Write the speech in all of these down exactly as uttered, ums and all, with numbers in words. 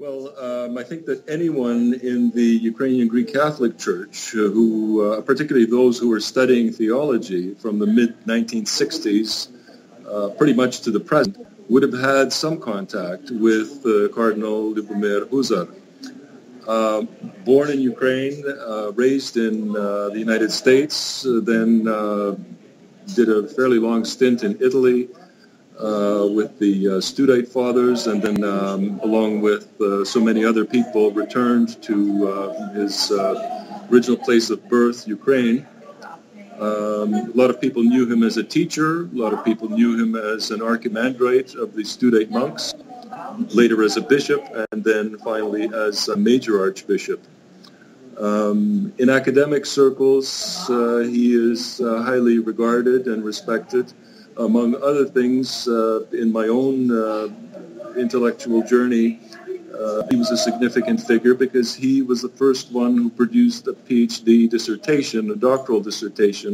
Well, um, I think that anyone in the Ukrainian Greek Catholic Church, uh, who, uh, particularly those who are studying theology from the mid nineteen sixties, uh, pretty much to the present, would have had some contact with uh, Cardinal Lubomyr Husar. Uh, born in Ukraine, uh, raised in uh, the United States, uh, then uh, did a fairly long stint in Italy, Uh, with the uh, Studite fathers, and then um, along with uh, so many other people, returned to uh, his uh, original place of birth, Ukraine. Um, a lot of people knew him as a teacher. A lot of people knew him as an archimandrite of the Studite monks, later as a bishop, and then finally as a major archbishop. Um, in academic circles, uh, he is uh, highly regarded and respected. Among other things, uh, in my own uh, intellectual journey, uh, he was a significant figure because he was the first one who produced a PhD dissertation, a doctoral dissertation,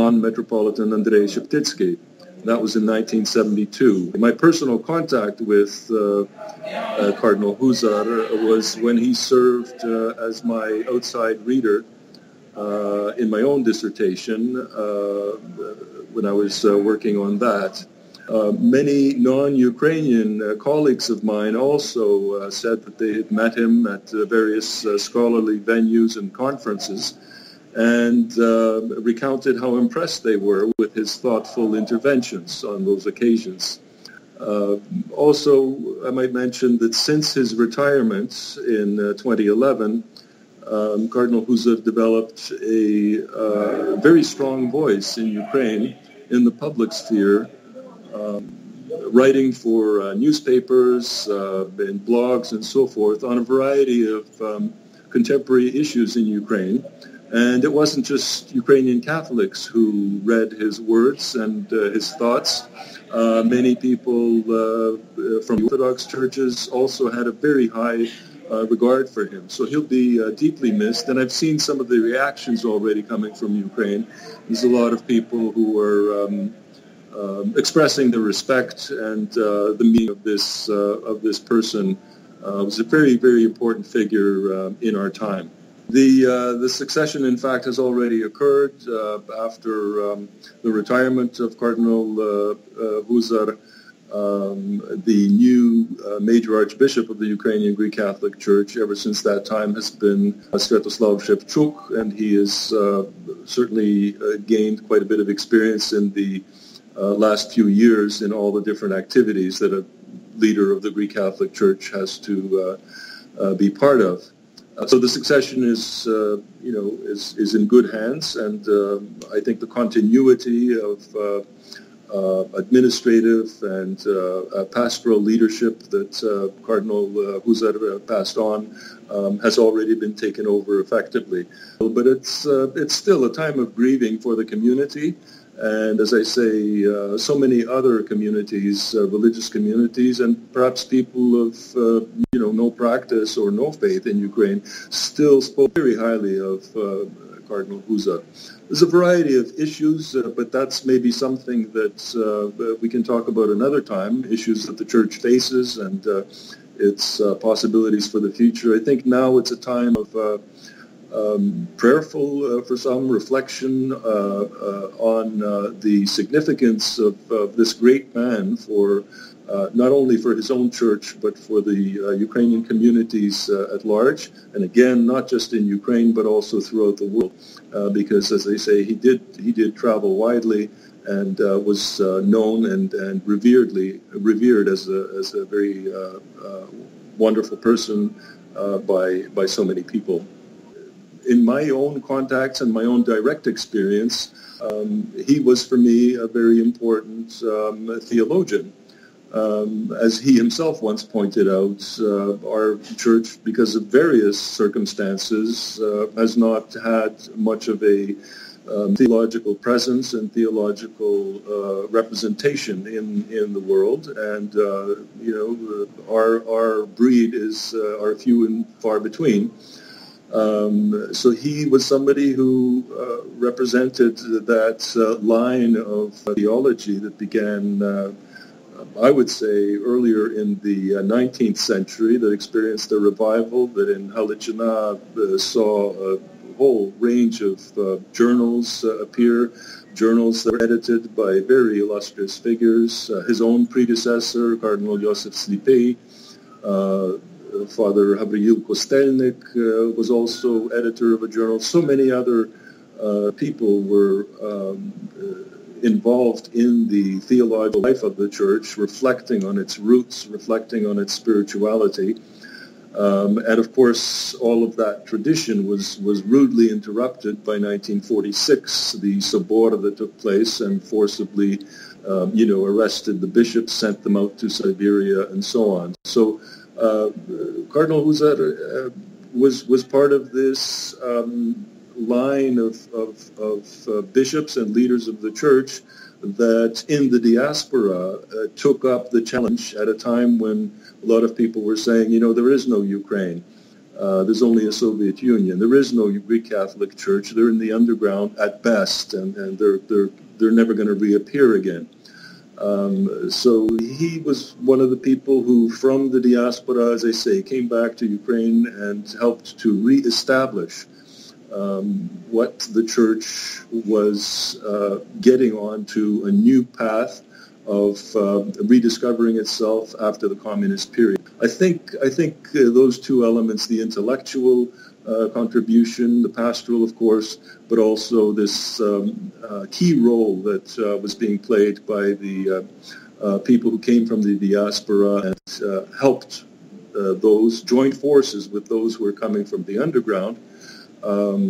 on Metropolitan Andrei Sheptitsky. That was in nineteen seventy-two. My personal contact with uh, uh, Cardinal Husar was when he served uh, as my outside reader uh, in my own dissertation, uh, when I was uh, working on that. Uh, many non-Ukrainian uh, colleagues of mine also uh, said that they had met him at uh, various uh, scholarly venues and conferences, and uh, recounted how impressed they were with his thoughtful interventions on those occasions. Uh, also, I might mention that since his retirement in uh, twenty eleven, um, Cardinal Husar developed a uh, very strong voice in Ukraine, in the public sphere, um, writing for uh, newspapers uh, and blogs and so forth on a variety of um, contemporary issues in Ukraine. And it wasn't just Ukrainian Catholics who read his words and uh, his thoughts. Uh, many people uh, from Orthodox churches also had a very high uh, regard for him. So he'll be uh, deeply missed. And I've seen some of the reactions already coming from Ukraine. There's a lot of people who are um, uh, expressing their respect and uh, the meaning of this, uh, of this person. Uh, was a very, very important figure uh, in our time. The uh, the succession, in fact, has already occurred uh, after um, the retirement of Cardinal uh, uh, Husar. Um, the new uh, major archbishop of the Ukrainian Greek Catholic Church ever since that time has been uh, Sviatoslav Shevchuk, and he has uh, certainly uh, gained quite a bit of experience in the uh, last few years in all the different activities that a leader of the Greek Catholic Church has to uh, uh, be part of. Uh, so the succession is, uh, you know, is, is in good hands, and uh, I think the continuity of uh, uh, administrative and uh, uh, pastoral leadership that uh, Cardinal uh, Husar uh, passed on um, has already been taken over effectively. But it's uh, it's still a time of grieving for the community, and as I say, uh, so many other communities, uh, religious communities, and perhaps people of uh, you know no practice or no faith in Ukraine still spoke very highly of uh, Cardinal Husar. There's a variety of issues, uh, but that's maybe something that uh, we can talk about another time, issues that the Church faces and uh, its uh, possibilities for the future. I think now it's a time of uh, Um, prayerful uh, for some reflection uh, uh, on uh, the significance of, of this great man for uh, not only for his own church but for the uh, Ukrainian communities uh, at large, and again not just in Ukraine but also throughout the world, uh, because as they say, he did he did travel widely and uh, was uh, known and and reveredly revered as a as a very uh, uh, wonderful person uh, by by so many people. In my own contacts and my own direct experience, um, he was for me a very important um, theologian. Um, as he himself once pointed out, uh, our church, because of various circumstances, uh, has not had much of a um, theological presence and theological uh, representation in, in the world. And, uh, you know, our, our breed is uh, are few and far between. Um, so he was somebody who uh, represented that uh, line of theology that began uh, I would say, earlier in the nineteenth century that experienced a revival that in Halicina uh, saw a whole range of uh, journals uh, appear, journals that were edited by very illustrious figures. Uh, his own predecessor, Cardinal Josyf Slipyj, uh, Father Habriel Kostelnik uh, was also editor of a journal. So many other uh, people were um, uh, involved in the theological life of the Church, reflecting on its roots, reflecting on its spirituality. Um, and of course, all of that tradition was, was rudely interrupted by nineteen forty-six, the Sobor that took place and forcibly, um, you know, arrested the bishops, sent them out to Siberia, and so on. So Uh, Cardinal Husar uh, was was part of this um, line of of, of uh, bishops and leaders of the Church that in the diaspora uh, took up the challenge at a time when a lot of people were saying, you know, there is no Ukraine, uh, there's only a Soviet Union, there is no Greek Catholic Church, they're in the underground at best, and, and they're they're they're never going to reappear again. Um, so he was one of the people who, from the diaspora, as I say, came back to Ukraine and helped to reestablish um, what the Church was uh, getting on to a new path of uh, rediscovering itself after the communist period. I think, I think uh, those two elements, the intellectual Uh, contribution, the pastoral, of course, but also this um, uh, key role that uh, was being played by the uh, uh, people who came from the diaspora and uh, helped uh, those, joined forces with those who were coming from the underground, um,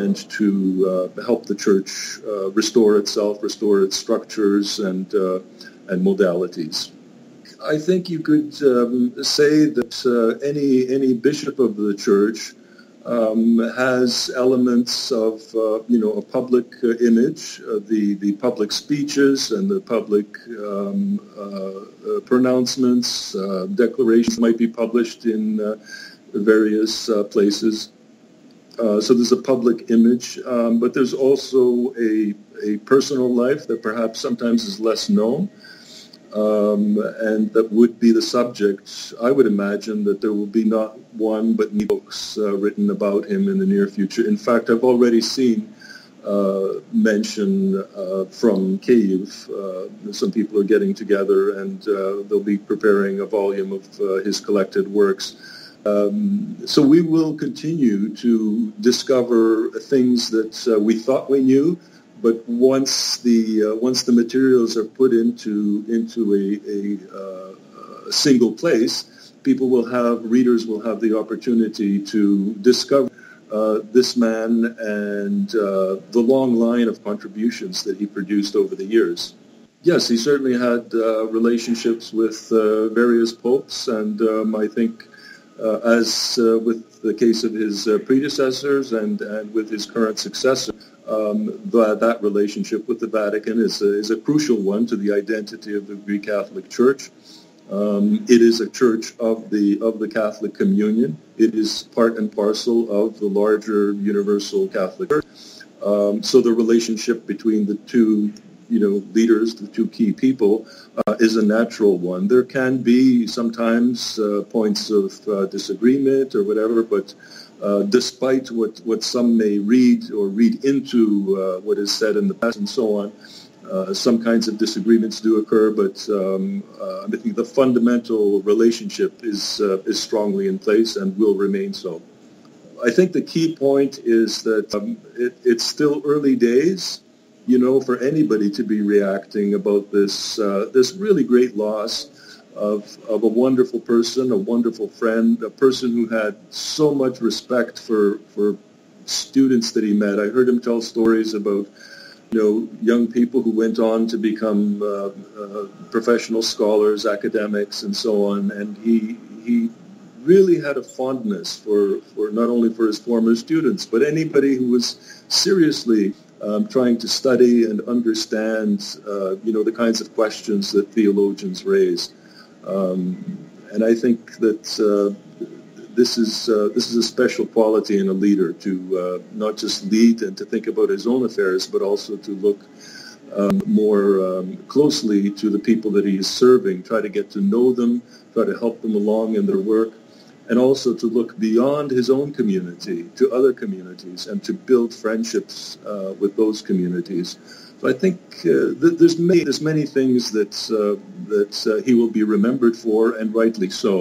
and to uh, help the Church uh, restore itself, restore its structures and uh, and modalities. I think you could um, say that uh, any any bishop of the Church Um, has elements of, uh, you know, a public uh, image, uh, the, the public speeches and the public um, uh, uh, pronouncements, uh, declarations might be published in uh, various uh, places. Uh, so there's a public image, um, but there's also a, a personal life that perhaps sometimes is less known. Um, and that would be the subject. I would imagine that there will be not one but many books uh, written about him in the near future. In fact, I've already seen uh, mention uh, from Kyiv. Uh, some people are getting together and uh, they'll be preparing a volume of uh, his collected works. Um, so we will continue to discover things that uh, we thought we knew. But once the uh, once the materials are put into into a, a, uh, a single place, people will have readers will have the opportunity to discover uh, this man and uh, the long line of contributions that he produced over the years. Yes, he certainly had uh, relationships with uh, various popes, and um, I think uh, as uh, with the case of his uh, predecessors and, and with his current successor. Um, the, that relationship with the Vatican is a, is a crucial one to the identity of the Greek Catholic Church. Um, it is a church of the of the Catholic Communion. It is part and parcel of the larger universal Catholic Church. Um, so the relationship between the two, you know, leaders, the two key people, uh, is a natural one. There can be sometimes uh, points of uh, disagreement or whatever, but. Uh, despite what, what some may read or read into uh, what is said in the past and so on, uh, some kinds of disagreements do occur, but um, uh, I think the fundamental relationship is, uh, is strongly in place and will remain so. I think the key point is that um, it, it's still early days, you know, for anybody to be reacting about this, uh, this really great loss. Of, of a wonderful person, a wonderful friend, a person who had so much respect for for students that he met. I heard him tell stories about, you know, young people who went on to become uh, uh, professional scholars, academics, and so on. And he he really had a fondness for, for not only for his former students, but anybody who was seriously Um, trying to study and understand, uh, you know, the kinds of questions that theologians raise, um, and I think that uh, this is uh, this is a special quality in a leader to uh, not just lead and to think about his own affairs, but also to look um, more um, closely to the people that he is serving, try to get to know them, try to help them along in their work, and also to look beyond his own community to other communities and to build friendships uh, with those communities. So I think uh, th there's, many, there's many things that, uh, that uh, he will be remembered for, and rightly so.